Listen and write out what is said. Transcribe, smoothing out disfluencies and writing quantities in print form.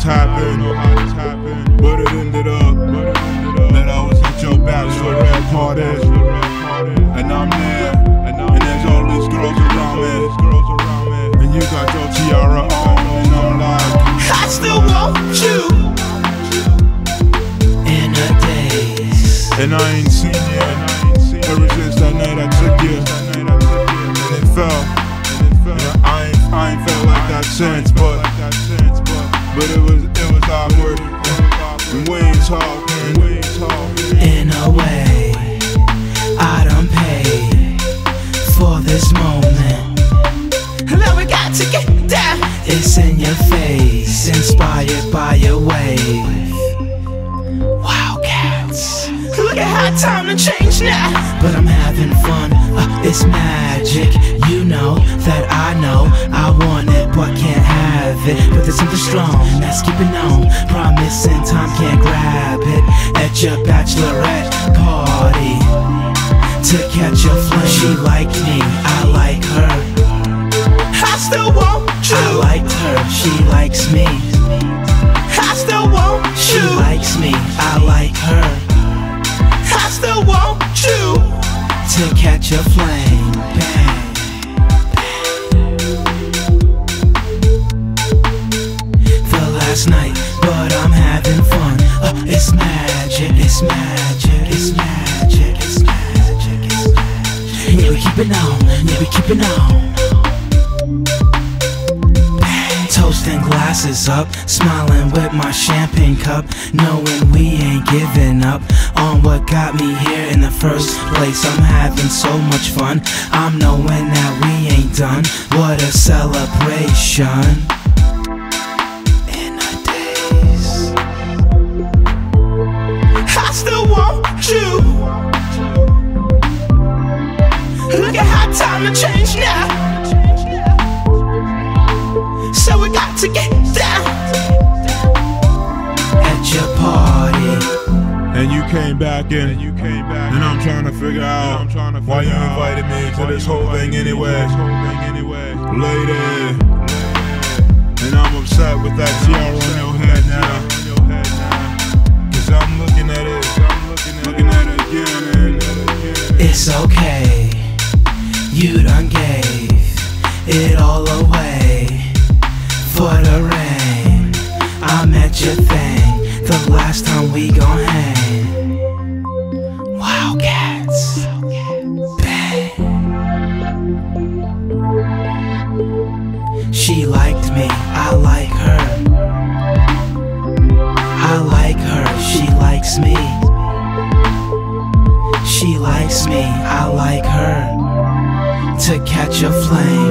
this happened, but it ended up that I was in your back for a real party. And I'm there, and there's all these girls around me, and you got your tiara on, and I'm like, I still want you in a daze. And I ain't seen you ever since that night I took you, and it fell. I ain't felt like that since, but it was awkward. And we ain't talking. In a way, I done paid for this moment. Now we got to get down. It's in your face, inspired by your wave. Wildcats. Look at how time to change now. But I'm having fun. It's magic, you know that I know. I want it, but can't have it. But there's something strong that's keeping on, promising time can't grab it. At your bachelorette party, to catch a flame. She liked me, I like her. I still want you. I liked her, she likes me. I still want you. She likes me, I like her. I still want you. To catch a flame, bang, bang. The last night, but I'm having fun. It's magic, it's magic, it's magic, it's magic, it's magic. Yeah, we keep it on, yeah, we keep it on. Bang. Toasting glasses up, smiling with my champagne cup, knowing we ain't giving up on what got me here in the first place. I'm having so much fun, I'm knowing that we ain't done. What a celebration. In a daze. I still want you. Look at how time to change now. So we got to get down. At your party, and you came back in, and I'm trying to figure out why you invited me to this whole thing anyway. Lady, and I'm upset with that tiara on your head now, cause I'm looking at it, again. And it's okay, you done gave it all away for the rain. I'm at your thing. The last time we gon' hang. Wildcats, bang. She liked me, I like her. I like her, she likes me. She likes me, I like her. To catch a flame.